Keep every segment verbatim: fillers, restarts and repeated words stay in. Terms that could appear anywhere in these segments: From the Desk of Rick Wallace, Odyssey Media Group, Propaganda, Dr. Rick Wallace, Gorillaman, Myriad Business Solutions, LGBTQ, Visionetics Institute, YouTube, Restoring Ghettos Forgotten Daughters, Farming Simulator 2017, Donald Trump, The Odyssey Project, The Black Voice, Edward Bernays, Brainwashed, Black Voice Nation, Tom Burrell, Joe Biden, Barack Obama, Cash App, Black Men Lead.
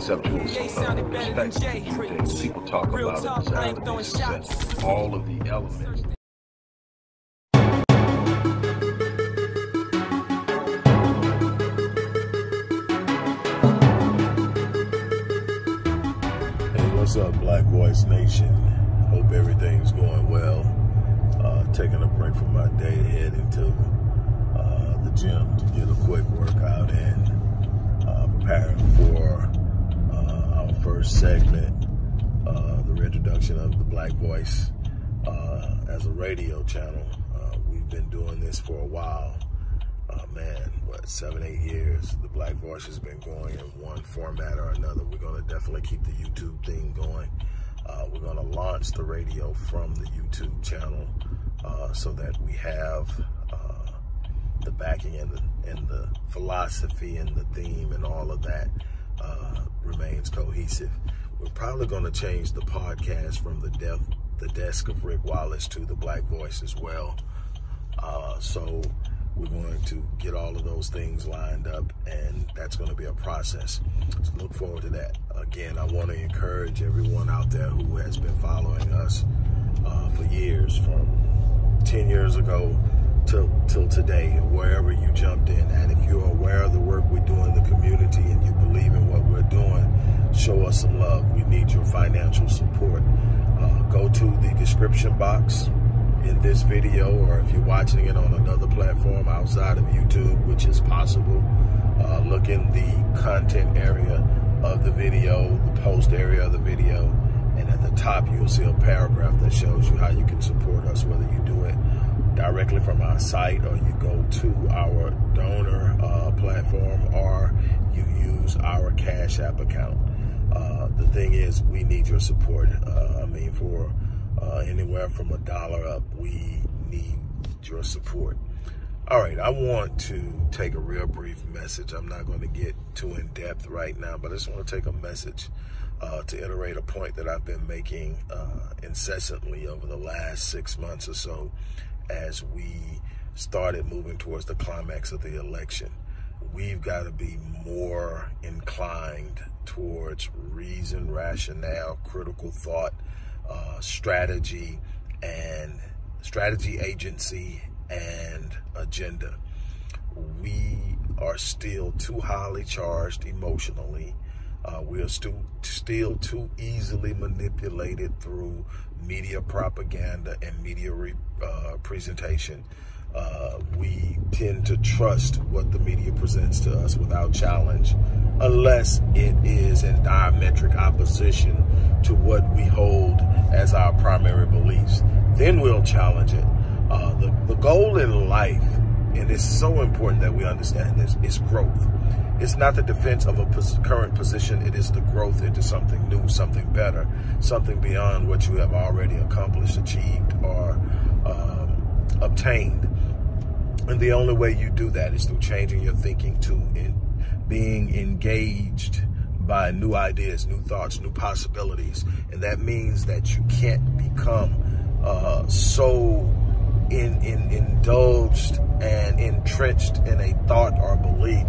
conceptual uh, perspective things. People talk about it, elements, all of the elements. Hey, what's up, Black Voice Nation? Hope everything's going well. Uh, taking a break from my day, heading to uh, the gym to get a quick workout in. Uh, preparing for uh, our first segment, uh, the reintroduction of the Black Voice uh, as a radio channel. Uh, we've been doing this for a while. Uh, man, what, seven, eight years. The Black Voice has been going in one format or another. We're going to definitely keep the YouTube thing going. Uh, we're going to launch the radio from the YouTube channel uh, so that we have uh, the backing and the and the philosophy and the theme and all of that uh, remains cohesive. We're probably going to change the podcast from the, def the desk of Rick Wallace to the Black Voice as well. Uh, so we're going to get all of those things lined up, and that's going to be a process. So look forward to that. Again, I want to encourage everyone out there who has been following us uh, for years, from ten years ago till till today, wherever you jumped in. And if you're aware of the work we do in the community and you believe in what we're doing, show us some love. We need your financial support. Uh, go to the description box in this video, or if you're watching it on another platform outside of YouTube, which is possible, uh, look in the content area of the video, the post area of the video, and at the top you'll see a paragraph that shows you how you can support us, whether you do it directly from our site, or you go to our donor uh, platform, or you use our Cash App account. Uh, the thing is, we need your support. Uh, I mean, for uh, anywhere from a dollar up, we need your support. All right, I want to take a real brief message. I'm not going to get too in depth right now, but I just want to take a message uh, to iterate a point that I've been making uh, incessantly over the last six months or so, as we started moving towards the climax of the election. We've got to be more inclined towards reason, rationale, critical thought, uh, strategy, and strategy, agency, and agenda. We are still too highly charged emotionally. Uh, we are still, still too easily manipulated through media propaganda and media re, uh, presentation. Uh, we tend to trust what the media presents to us without challenge, unless it is in diametric opposition to what we hold as our primary beliefs. Then we'll challenge it. Uh, the, the goal in life, and it's so important that we understand this, is growth. It's not the defense of a pos- current position. It is the growth into something new, something better, something beyond what you have already accomplished, achieved, or um, obtained. And the only way you do that is through changing your thinking to in being engaged by new ideas, new thoughts, new possibilities. And that means that you can't become uh, so in, in, indulged and entrenched in a thought or belief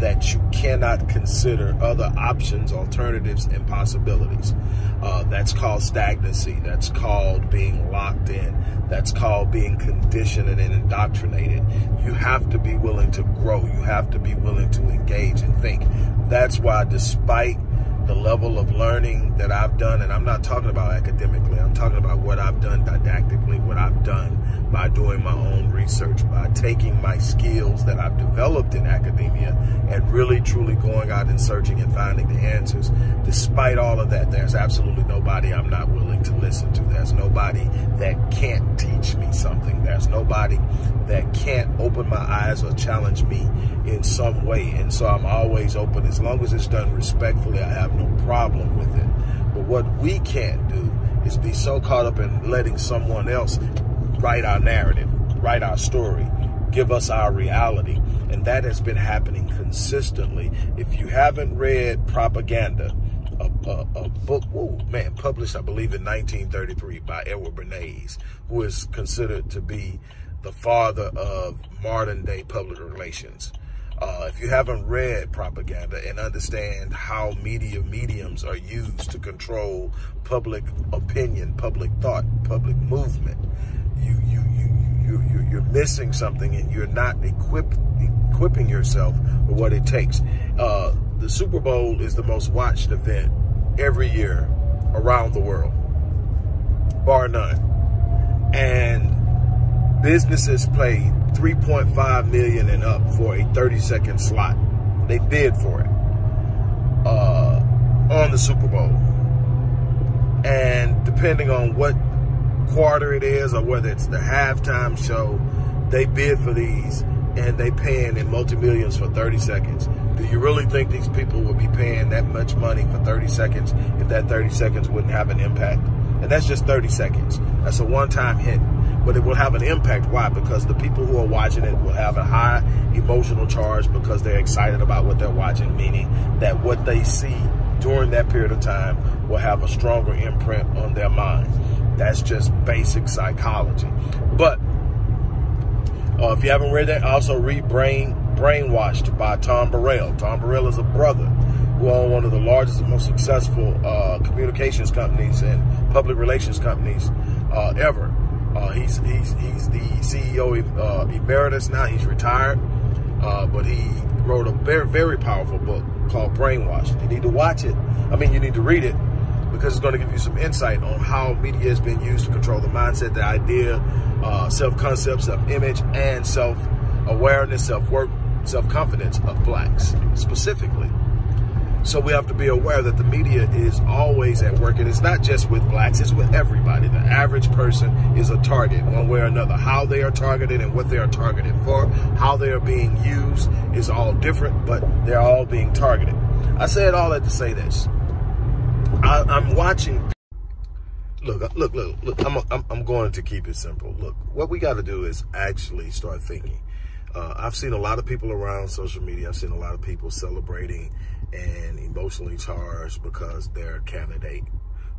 that you cannot consider other options, alternatives, and possibilities. Uh, that's called stagnancy. That's called being locked in. That's called being conditioned and indoctrinated. You have to be willing to grow. You have to be willing to engage and think. That's why, despite the level of learning that I've done, and I'm not talking about academically, I'm talking about what I've done didactically, what I've done by doing my own research, by taking my skills that I've developed in academia and really truly going out and searching and finding the answers. Despite all of that, there's absolutely nobody I'm not willing to listen to. There's nobody that can't teach me something. There's nobody that can't open my eyes or challenge me in some way. And so I'm always open. As long as it's done respectfully, I have no problem with it. But what we can't do is be so caught up in letting someone else write our narrative, write our story, give us our reality. And that has been happening consistently. If you haven't read Propaganda, a, a, a book, whoa, man, published, I believe, in nineteen thirty-three by Edward Bernays, who is considered to be the father of modern day public relations. Uh, if you haven't read Propaganda and understand how media mediums are used to control public opinion, public thought, public movement, you you you you you you're missing something, and you're not equipped equipping yourself with what it takes. Uh, the Super Bowl is the most watched event every year around the world, bar none, and businesses played three point five million dollars and up for a thirty second slot. They bid for it uh, on the Super Bowl. And depending on what quarter it is or whether it's the halftime show, they bid for these and they paying in multi-millions for thirty seconds. Do you really think these people would be paying that much money for thirty seconds if that thirty seconds wouldn't have an impact? And that's just thirty seconds. That's a one-time hit. But it will have an impact. Why? Because the people who are watching it will have a high emotional charge because they're excited about what they're watching, meaning that what they see during that period of time will have a stronger imprint on their mind. That's just basic psychology. But uh, if you haven't read that, also read Brain, Brainwashed by Tom Burrell. Tom Burrell is a brother who owned one of the largest and most successful uh, communications companies and public relations companies uh, ever. Uh, he's he's he's the C E O uh, emeritus now. He's retired, uh, but he wrote a very very powerful book called Brainwashed. You need to watch it. I mean, you need to read it because it's going to give you some insight on how media has been used to control the mindset, the idea, uh, self-concept, self-image, and self-awareness, self-worth, self-confidence of blacks specifically. So we have to be aware that the media is always at work. And it's not just with blacks, it's with everybody. The average person is a target one way or another. How they are targeted and what they are targeted for, how they are being used is all different, but they're all being targeted. I say it all that to say this. I, I'm watching. Look, look, look, look, I'm, I'm, I'm going to keep it simple. Look, what we got to do is actually start thinking. Uh, I've seen a lot of people around social media. I've seen a lot of people celebrating and emotionally charged because their candidate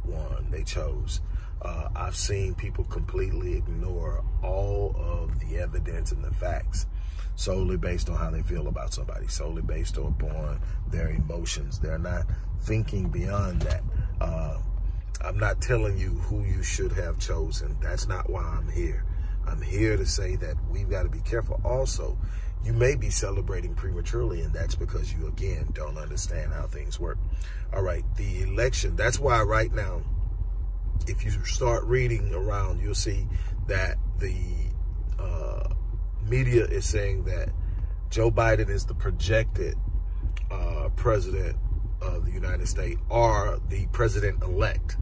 won, they chose. Uh, I've seen people completely ignore all of the evidence and the facts solely based on how they feel about somebody, solely based upon their emotions. They're not thinking beyond that. Uh, I'm not telling you who you should have chosen. That's not why I'm here. I'm here to say that we've got to be careful. Also, you may be celebrating prematurely, and that's because you, again, don't understand how things work. All right, the election. That's why right now, if you start reading around, you'll see that the uh, media is saying that Joe Biden is the projected uh, president of the United States or the president-elect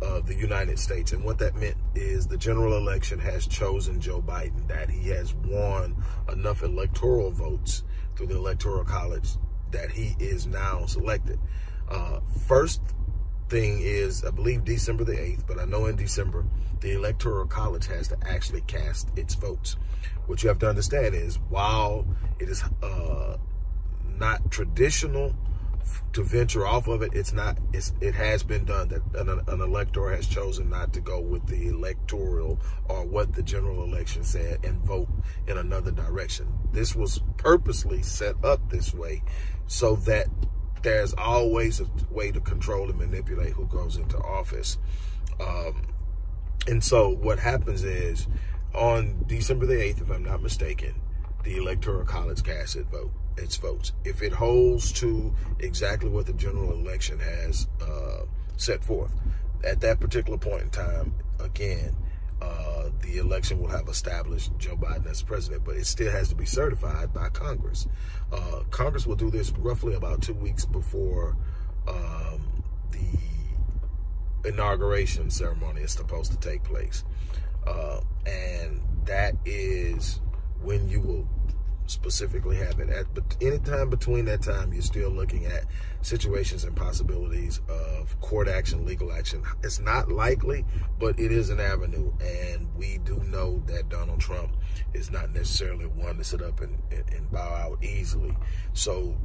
of the United States. And what that meant is the general election has chosen Joe Biden, that he has won enough electoral votes through the Electoral College that he is now selected. Uh, first thing is, I believe December the eighth, but I know in December, the Electoral College has to actually cast its votes. What you have to understand is while it is uh, not traditional to venture off of it, it's not. It's, it has been done that an, an elector has chosen not to go with the electoral or what the general election said and vote in another direction. This was purposely set up this way so that there's always a way to control and manipulate who goes into office. Um, and so what happens is on December the eighth, if I'm not mistaken, the Electoral College casts its vote. Its votes. If it holds to exactly what the general election has uh, set forth, at that particular point in time, again, uh, the election will have established Joe Biden as president, but it still has to be certified by Congress. Uh, Congress will do this roughly about two weeks before um, the inauguration ceremony is supposed to take place. Uh, and that is when you will specifically have it at, but anytime between that time, you're still looking at situations and possibilities of court action, legal action. It's not likely, but it is an avenue. And we do know that Donald Trump is not necessarily one to sit up and, and, and bow out easily. So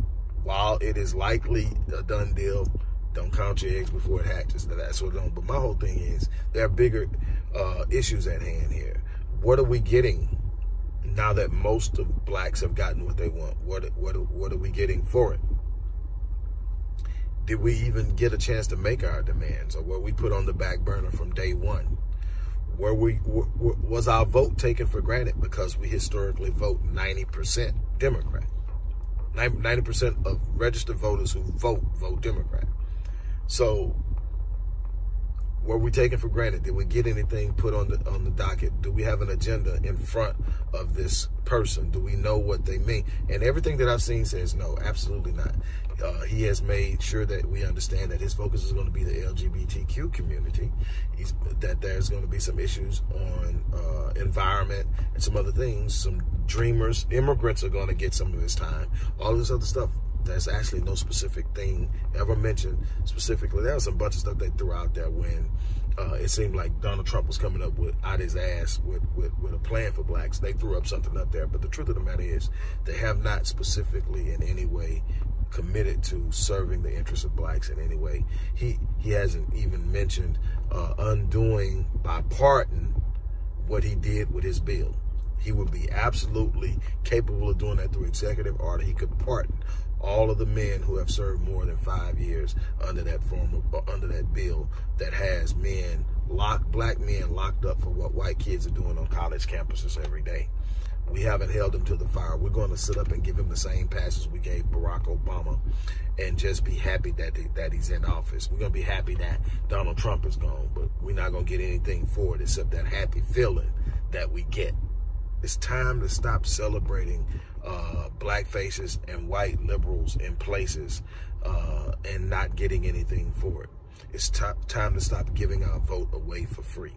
while it is likely a done deal, don't count your eggs before it hatches. That's what don't. But my whole thing is there are bigger uh, issues at hand here. What are we getting now that most of blacks have gotten what they want, what, what, what are we getting for it? Did we even get a chance to make our demands, or were we put on the back burner from day one? Were we, were, was our vote taken for granted because we historically vote ninety percent Democrat? ninety percent of registered voters who vote, vote Democrat. So were we taken for granted? Did we get anything put on the, on the docket? Do we have an agenda in front of this person? Do we know what they mean? And everything that I've seen says no, absolutely not. Uh, he has made sure that we understand that his focus is going to be the L G B T Q community, He's, that there's going to be some issues on uh, environment and some other things. Some dreamers, immigrants are going to get some of his time. All this other stuff, there's actually no specific thing ever mentioned specifically. There was some bunch of stuff they threw out there when uh, it seemed like Donald Trump was coming up with out his ass with, with, with a plan for blacks. They threw up something up there. But the truth of the matter is they have not specifically in any way committed to serving the interests of blacks in any way. He he hasn't even mentioned uh, undoing by pardon what he did with his bill. He would be absolutely capable of doing that through executive order. He could pardon all of the men who have served more than five years under that form of, under that bill that has men locked, black men locked up for what white kids are doing on college campuses every day. We haven't held him to the fire. We're going to sit up and give him the same passes we gave Barack Obama and just be happy that they, that he's in office. We're going to be happy that Donald Trump is gone, but we're not going to get anything for it except that happy feeling that we get. It's time to stop celebrating uh, black faces and white liberals in places uh, and not getting anything for it. It's time to stop giving our vote away for free.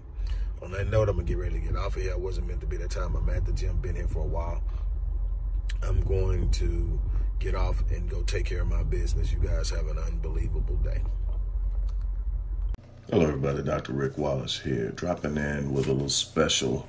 On that note, I'm going to get ready to get off of here. I wasn't meant to be that time. I'm at the gym, been here for a while. I'm going to get off and go take care of my business. You guys have an unbelievable day. Hello, everybody. Doctor Rick Wallace here, dropping in with a little special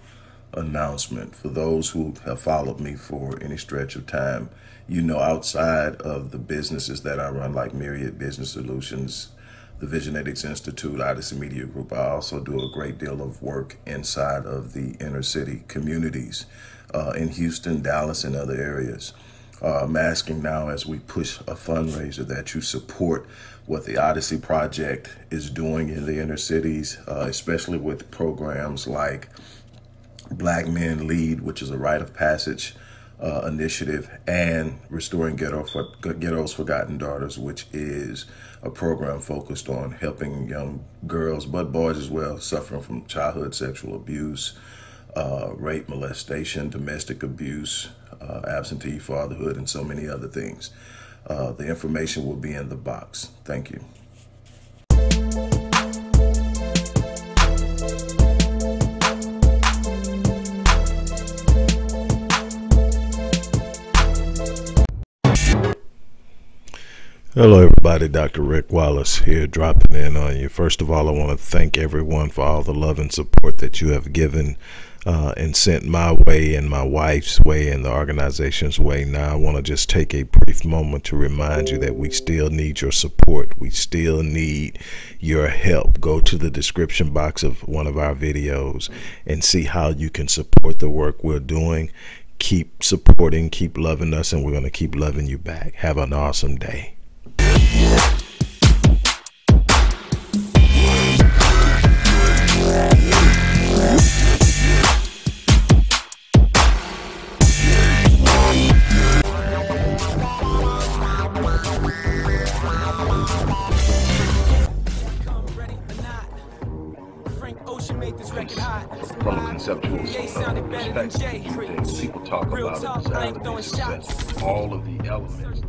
announcement. For those who have followed me for any stretch of time, you know, outside of the businesses that I run, like Myriad Business Solutions, the Visionetics Institute, Odyssey Media Group, I also do a great deal of work inside of the inner city communities uh, in Houston, Dallas, and other areas. Uh, I'm asking now, as we push a fundraiser, that you support what the Odyssey Project is doing in the inner cities, uh, especially with programs like Black Men Lead, which is a rite of passage uh, initiative, and Restoring Ghetto for, Ghettos Forgotten Daughters, which is a program focused on helping young girls, but boys as well, suffering from childhood sexual abuse, uh, rape, molestation, domestic abuse, uh, absentee fatherhood, and so many other things. Uh, the information will be in the box. Thank you. Hello everybody, Doctor Rick Wallace here, dropping in on you. First of all, I want to thank everyone for all the love and support that you have given uh, and sent my way and my wife's way and the organization's way. Now I want to just take a brief moment to remind you that we still need your support. We still need your help. Go to the description box of one of our videos and see how you can support the work we're doing. Keep supporting, keep loving us, and we're going to keep loving you back. Have an awesome day. From a conceptual perspective, people talk about it, all of the elements.